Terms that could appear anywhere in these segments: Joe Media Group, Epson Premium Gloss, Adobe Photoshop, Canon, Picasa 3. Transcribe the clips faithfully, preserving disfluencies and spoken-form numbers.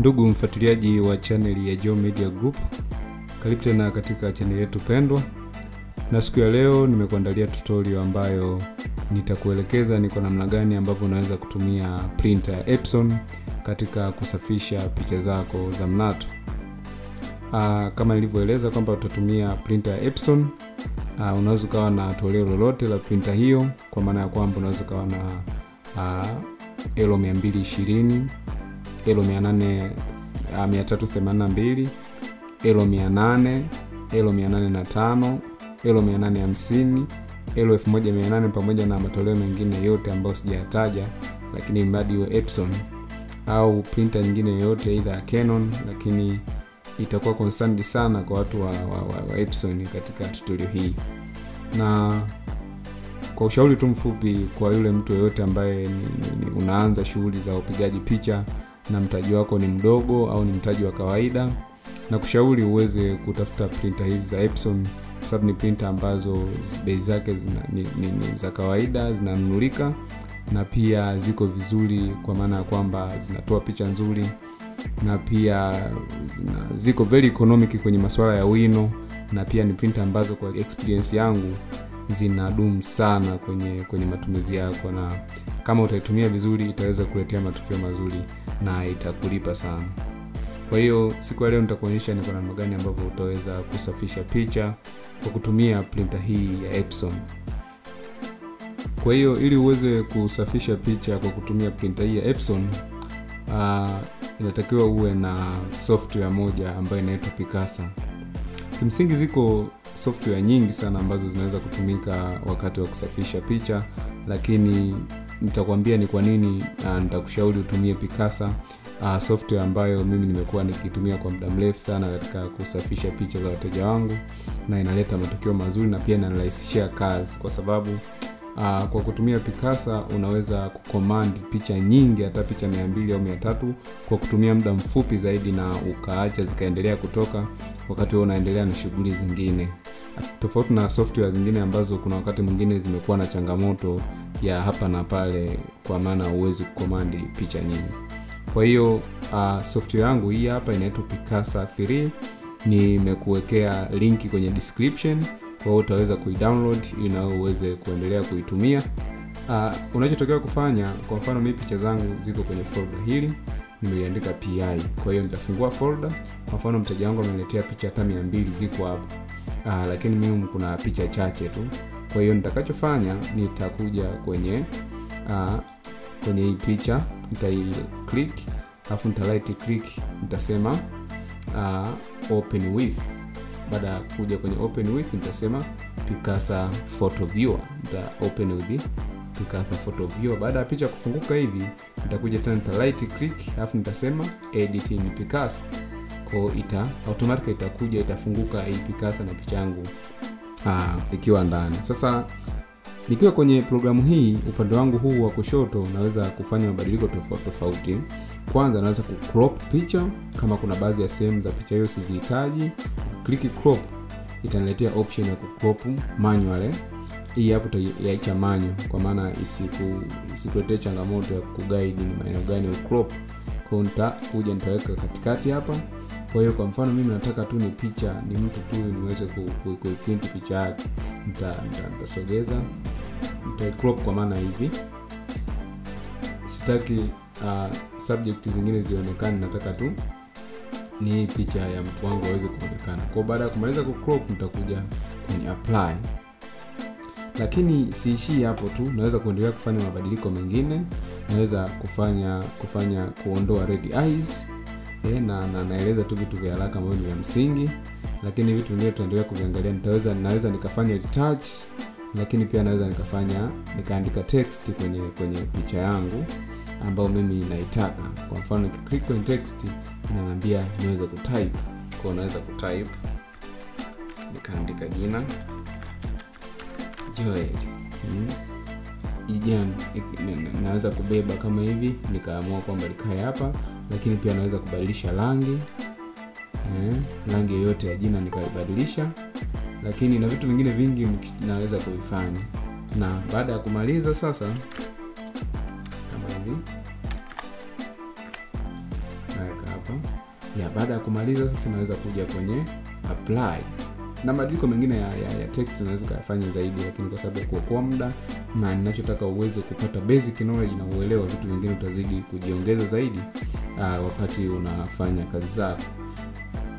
Ndugu mfuatiliaji wa channel ya Joe Media Group, karibu tena katika channel yetu pendwa. Na siku ya leo nimekuandalia tutorial ambayo nitakuelekeza ni kwa namna gani ambavyo unaweza kutumia printer ya Epson katika kusafisha picha zako za mnato. Aa, kama nilivyoeleza kwamba utatumia printer ya Epson, aa, unaweza kawa na toleo lolote la printer hiyo, kwa maana ya kwamba unaweza kawa na L mbili ishirini, L tatu themanini na mbili, L mia nane, L mia nane na tano, L mia nane hamsini, L elfu moja mia nane pamoja na matoleo mengine yote ambayo sijayataja, lakini mradi wa Epson au printer nyingine yote either Canon, lakini itakuwa concerned sana kwa watu wa, wa, wa, wa Epson katika tutorial hii. Na kwa ushauri tu mfupi kwa yule mtu yote ambaye ni, ni, ni unaanza shughuli za upigaji picha na mtaji wako ni mdogo au ni mtaji wa kawaida, na kushauri uweze kutafuta printer hizi za Epson, kwa sababu ni printer ambazo bei zake zina, ni, ni, ni za kawaida, zinanunulika na pia ziko vizuri, kwa maana ya kwamba zinatoa picha nzuri na pia zina, ziko very economic kwenye masuala ya wino, na pia ni printer ambazo kwa experience yangu zinadumu sana kwenye kwenye matumizi yako, na kama utaitumia vizuri itaweza kuletea matokeo mazuri na itakulipa sana. Kwa hiyo siku ya leo nitakuonyesha ni kwa namna gani ambavyo utaweza kusafisha picha kwa kutumia printer hii ya Epson. Kwa hiyo ili uweze kusafisha picha kwa kutumia printer hii ya Epson, uh, inatakiwa uwe na software moja ambayo inaitwa Picasa. Kimsingi ziko software nyingi sana ambazo zinaweza kutumika wakati wa kusafisha picha, lakini nitakwambia ni kwa nini nitakushauri utumie Picasa, uh, software ambayo mimi nimekuwa nikitumia kwa muda mrefu sana katika kusafisha picha za wateja wangu, na inaleta matokeo mazuri na pia inarahisishia kazi, kwa sababu uh, kwa kutumia Picasa unaweza kucommand picha nyingi, hata picha mia mbili au mia tatu kwa kutumia muda mfupi zaidi, na ukaacha zikaendelea kutoka wakati wewe unaendelea na shughuli zingine. Tofauti na software zingine ambazo kuna wakati mwingine zimekuwa na changamoto ya hapa na pale, kwa maana uwezo kukomandi picha nyingi. Kwa hiyo uh, software yangu hii hapa inaitwa Picasa tatu. Nimekuwekea linki kwenye description, kwa hiyo utaweza kuidownload ili uweze kuendelea kuitumia. Uh, unachotakiwa kufanya, kwa mfano mimi picha zangu ziko kwenye folder hili, nimeiandika P I. Kwa hiyo nitafungua folder. Kwa mfano mteja wangu ameniletea picha hata mia mbili ziko hapo. Ah, lakini mimi kuna picha chache tu. Kwa hiyo nitakachofanya, nitakuja kwenye aa, kwenye hii picha, nitai click, alafu nita right click, nitasema aa, open with. Baada ya kuja kwenye open with, nitasema Picasa Photo Viewer. Nita open with Picasa Photo Viewer. Baada ya picha kufunguka hivi, nitakuja tena nita right click, alafu nitasema edit in Picasa. Kwa ita automatically itakuja itafunguka hii Picasa na picha yangu ah ikiwa ndani. Sasa nikiwa kwenye programu hii, upande wangu huu wa kushoto naweza kufanya mabadiliko tofauti tofauti. Kwanza naweza kucrop picha kama kuna baadhi ya sehemu za picha hiyo sizihitaji. Click crop, itaniletea option ya kucrop manually. Hii hapo tutaiacha manual, kwa maana isiku isikuletee changamoto ya kuguide ni maeneo gani ya crop. Kwa nita kuja nitaweka katikati hapa. Kwa hiyo kwa mfano mimi nataka tu ni picha, ni mtu tu niweze kuiprint ku, ku, picha yake. Nita nitasogeza, nita crop kwa maana hivi. Sitaki uh, subject zingine zionekane, nataka tu ni picha ya mtu wangu aweze kuonekana. Kwa baada ya kumaliza ku crop nitakuja kwenye apply. Lakini siishi hapo tu, naweza kuendelea kufanya mabadiliko mengine. Naweza kufanya kufanya kuondoa red eyes. Eh, na na naeleza tu vitu vya haraka ambavyo ni msingi, lakini vitu vingine tutaendelea kuviangalia. Nitaweza naweza nikafanya retouch, lakini pia naweza nikafanya nikaandika text kwenye kwenye picha yangu ambayo mimi naitaka. Kwa mfano nikiklik kwenye text inaniambia niweze kutype. Kwa naweza kutype nikaandika jina Joe. Hmm. Ijan naweza kubeba kama hivi, nikaamua kwamba likae hapa, lakini pia naweza kubadilisha rangi, eh, rangi yote ya jina nikaibadilisha, lakini na vitu vingine vingi naweza kuifanya. Na baada ya kumaliza sasa kama hivi, naweka hapa ya. Baada ya kumaliza sasa naweza kuja kwenye apply. Na mabadiliko mengine ya, ya, ya text naweza kufanya zaidi, lakini kwa sababu kwa kwa muda na ninachotaka uweze kupata basic knowledge na uelewa, vitu vingine utazidi kujiongeza zaidi uh, wakati unafanya kazi zako.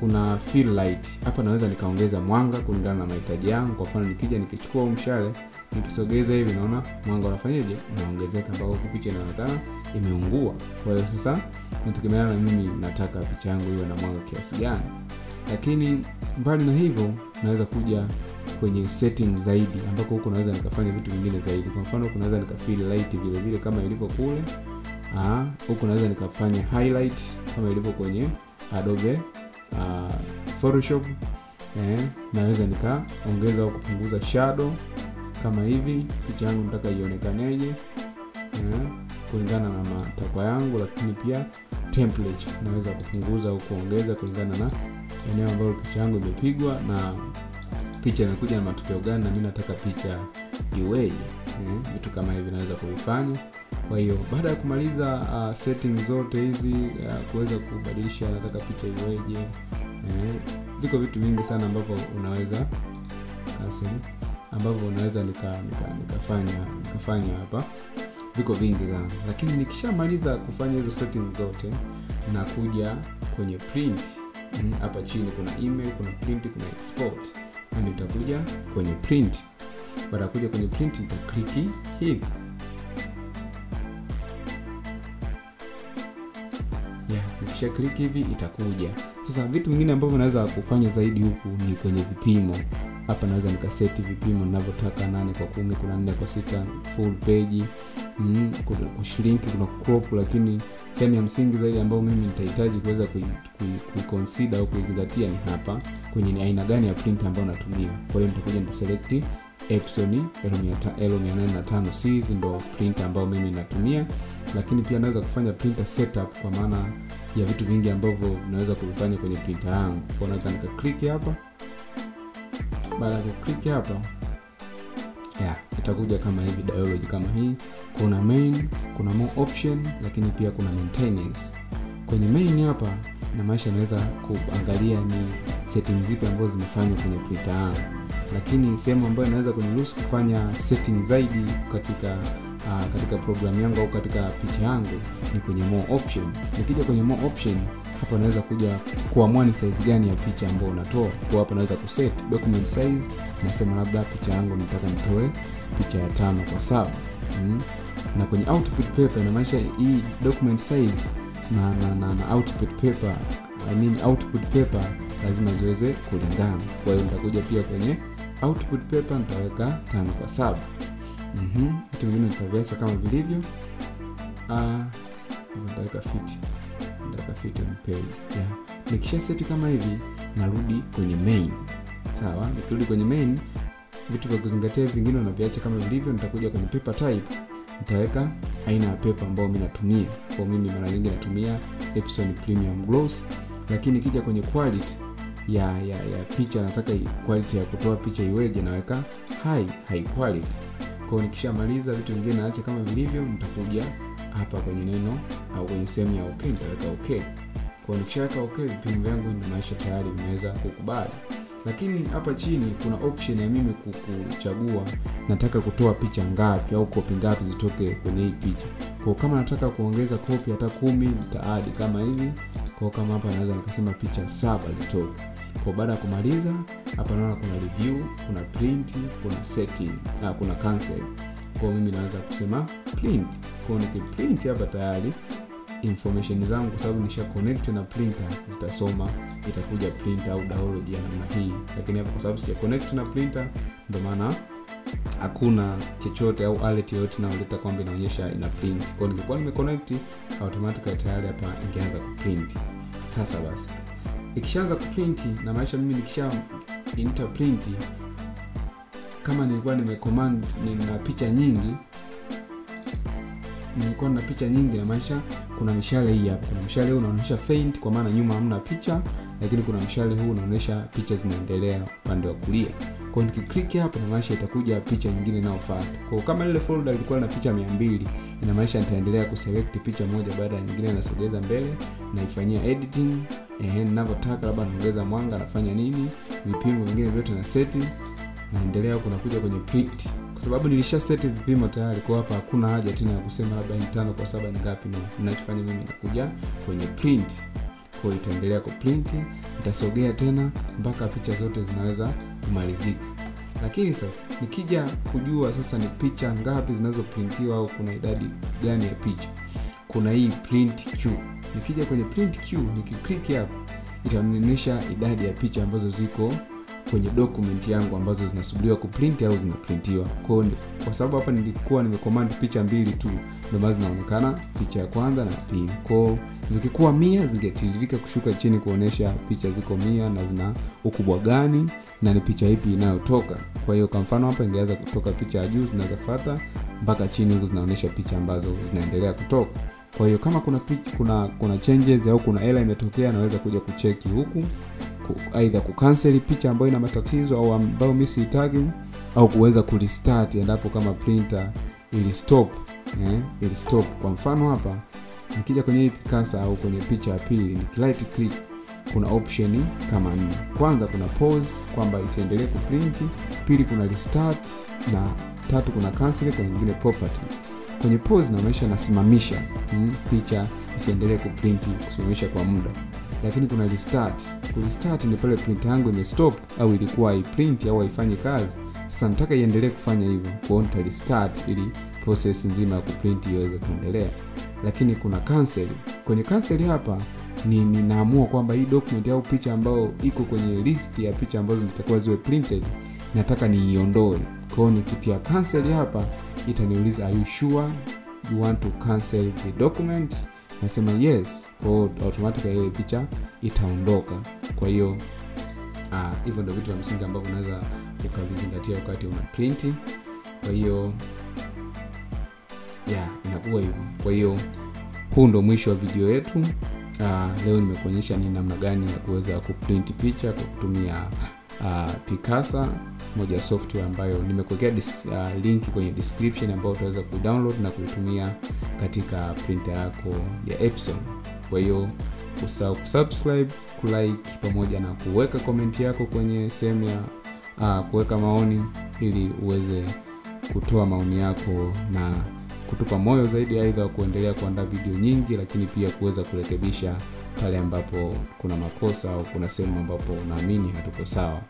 Kuna fill light hapa, naweza nikaongeza mwanga kulingana na mahitaji yangu. Kwa mfano nikija nikichukua mshale nikisogeza hivi, naona mwanga unafanyaje, unaongezeka mpaka huko picha inaonekana imeungua. Kwa hiyo sasa nategemea na mimi nataka picha yangu iwe na mwanga kiasi gani. Lakini mbali na hivyo naweza kuja kwenye settings zaidi, ambako huko naweza nikafanya vitu vingine zaidi. Kwa mfano kunaweza nika fill light vile vile kama ilivyo kule. Ah, huko naweza nikafanya highlight kama ilivyo kwenye Adobe Uh, Photoshop, eh, naweza nikaongeza au kupunguza shadow kama hivi, picha yangu nataka ionekaneje eh, kulingana na matakwa yangu. Lakini pia template naweza kupunguza au kuongeza kulingana na eneo ambalo picha yangu imepigwa na picha inakuja na matokeo gani, na mimi nataka picha iweje, eh, vitu kama hivi naweza kuvifanya. Kwa hiyo baada ya kumaliza uh, settings zote hizi, uh, kuweza kubadilisha nataka picha iweje, eh, viko vitu vingi sana ambavyo unaweza kasi ambavyo unaweza nika nikafanya nikafanya hapa, viko vingi sana. Lakini nikishamaliza kufanya hizo settings zote na kuja kwenye print hapa, mm, chini kuna email, kuna print, kuna export, na nitakuja kwenye print. Baada ya kuja kwenye print nitakliki hivi. Kisha click hivi itakuja. Sasa vitu vingine ambavyo naweza kufanya zaidi huku ni kwenye vipimo. Hapa naweza nikaseti vipimo ninavyotaka, nane kwa kumi, kuna nne kwa sita, full page, mm, kushrink, kuna crop. Lakini sehemu ya msingi zaidi ambayo mimi nitahitaji kuweza kuiconsider au kuzingatia ni hapa kwenye ni aina gani ya print ambayo natumia. Kwa hiyo nitakuja nita select Epson L eight nine five C, ndio printer ambayo mimi natumia. Lakini pia naweza kufanya printer setup kwa maana ya vitu vingi ambavyo naweza kuvifanya kwenye printer yangu. Kwa naweza nika click hapa. Baada ya click hapa, yeah, itakuja kama hivi, dialog kama hii. Kuna main, kuna more option, lakini pia kuna maintenance. Kwenye main hapa na maisha naweza kuangalia ni settings zipi ambazo zimefanywa kwenye printer yangu. Lakini sehemu ambayo naweza kuniruhusu kufanya setting zaidi katika uh, katika program yangu au katika picha yangu ni kwenye more option. Nikija kwenye more option hapa naweza kuja kuamua ni size gani ya picha ambayo natoa. Kwa hapa naweza kuset document size, nasema labda picha yangu nataka nitoe picha ya tano kwa saba. Mm. Na kwenye output paper na maisha hii document size na na, na na output paper, I mean output paper lazima ziweze kulingana. Kwa hiyo nitakuja pia kwenye output paper nitaweka tano kwa saba. Mhm. Mm, vitu vingine nitaviacha kama vilivyo. Ah, nitaweka fit. Nitaweka fit on page. Yeah. Nikisha seti kama hivi, narudi kwenye main. Sawa? Nikirudi kwenye main, vitu vya kuzingatia vingine naviacha kama vilivyo. Nitakuja kwenye paper type. Nitaweka aina ya paper ambayo mimi natumia. Kwa mimi mara nyingi natumia Epson Premium Gloss. Lakini nikija kwenye quality ya ya ya picha, nataka quality ya kutoa picha iweje, naweka high high quality. Kwa hiyo nikishamaliza vitu vingine naacha kama vilivyo. Nitakuja hapa kwenye neno au kwenye sehemu ya okay, nitaweka okay. Kwa hiyo nikishaweka okay, vipimo vyangu ndio maisha tayari nimeweza kukubali. Lakini hapa chini kuna option ya mimi kuchagua nataka kutoa picha ngapi au copy ngapi zitoke kwenye hii picha. Kwa kama nataka kuongeza copy hata kumi, nitaadd kama hivi. Kwa kama hapa naweza nikasema picha saba zitoke. Kwa baada ya kumaliza hapa naona kuna review, kuna print, kuna setting, na kuna cancel. Kwa mimi naweza kusema print. Kwa nikiprint hapa tayari information zangu, kwa sababu nisha connect na printer, zitasoma itakuja printer au download ya namna hii. Lakini hapa kwa sababu sija connect na printer, ndio maana hakuna chochote au alert yote na uleta kwamba inaonyesha ina print. Kwa ningekuwa nimeconnect automatically tayari hapa ingeanza kuprint. Sasa basi ikishaanza kuprint na maisha mimi nikisha enter print, kama nilikuwa nimecommand nina picha nyingi, nilikuwa na picha nyingi na maisha kuna mishale hii hapa. Kuna mshale huu unaonyesha faint kwa maana nyuma hamna picha, lakini kuna mshale huu unaonyesha picha zinaendelea upande wa kulia. Kwa nikiklik hapa inamaanisha itakuja picha nyingine inayofuata. Kwa kama ile folder ilikuwa na picha mia mbili, inamaanisha nitaendelea kuselect picha moja baada ya nyingine na sogeza mbele na ifanyia editing. Ehe, ninavyotaka labda naongeza mwanga, nafanya nini, vipimo vingine vyote na seti. Naendelea kunakuja kwenye print. Kwa sababu nilisha seti vipimo tayari, kwa hapa hakuna haja tena ya kusema labda ni tano kwa saba ni ngapi, na ninachofanya mimi nitakuja kwenye print. Kwa itaendelea ku print, nitasogea tena mpaka picha zote zinaweza kumalizika. Lakini sasa nikija kujua sasa ni picha ngapi zinazoprintiwa au kuna idadi gani ya picha, kuna hii print queue. Nikija kwenye print queue nikiklik hapa itanionyesha idadi ya picha ambazo ziko kwenye document yangu ambazo zinasubiriwa kuprint au zinaprintiwa. Kwa kwa sababu hapa nilikuwa nimecommand picha mbili tu ndio maana zinaonekana, picha ya kwanza na pili. Kwa zikikuwa mia zingetiririka kushuka chini kuonesha picha ziko mia na zina ukubwa gani na ni picha ipi inayotoka. Kwa hiyo kwa mfano hapa ingeanza kutoka picha ya juu zinazofuata mpaka chini huko zinaonesha picha ambazo zinaendelea kutoka. Kwa hiyo kama kuna pitch, kuna kuna changes au kuna error imetokea, naweza kuja kucheki huku, aidha kucancel picha ambayo ina matatizo au ambayo mimi sihitaji, au kuweza kurestart endapo kama printer ili stop eh ili stop. Kwa mfano hapa nikija kwenye hii Picasa au kwenye picha ya pili ni right click, kuna option kama nne. Kwanza kuna pause kwamba isiendelee kuprint, pili kuna restart, na tatu kuna cancel na nyingine property. Kwenye pause inaonyesha nasimamisha hmm, picha isiendelee kuprint, kusimamisha kwa muda. Lakini kuna restart. Ku restart ni pale print yangu imestop au ilikuwa iprint au haifanye kazi. Sasa nataka iendelee kufanya hivyo. Kwa nita restart ili process nzima ya kuprint iweze kuendelea. Lakini kuna cancel. Kwenye cancel hapa ni ninaamua kwamba hii document au picha ambayo iko kwenye list ya picha ambazo zitakuwa ziwe printed nataka niiondoe. Kwa hiyo nikitia cancel hapa itaniuliza are you sure you want to cancel the document? Nasema yes, kwa automatically ile picha itaondoka. Kwa hiyo ah hivyo ndio vitu vya msingi ambavyo unaweza ukavizingatia wakati una print. Kwa hiyo yeah, inakuwa hivyo. Kwa hiyo huu ndio mwisho wa video yetu. Ah, leo nimekuonyesha ni namna gani ya kuweza kuprint picha kwa kutumia ah, Picasa, moja software ambayo nimekuwekea uh, link kwenye description ambayo utaweza kudownload na kuitumia katika printer yako ya Epson. Kwa hiyo usahau kusubscribe, kulike pamoja na kuweka comment yako kwenye sehemu ya uh, kuweka maoni ili uweze kutoa maoni yako na kutupa moyo zaidi, aidha kuendelea kuandaa video nyingi, lakini pia kuweza kurekebisha pale ambapo kuna makosa au kuna sehemu ambapo unaamini hatuko sawa.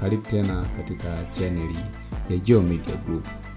Karibu tena katika channel ya Joe Media Group.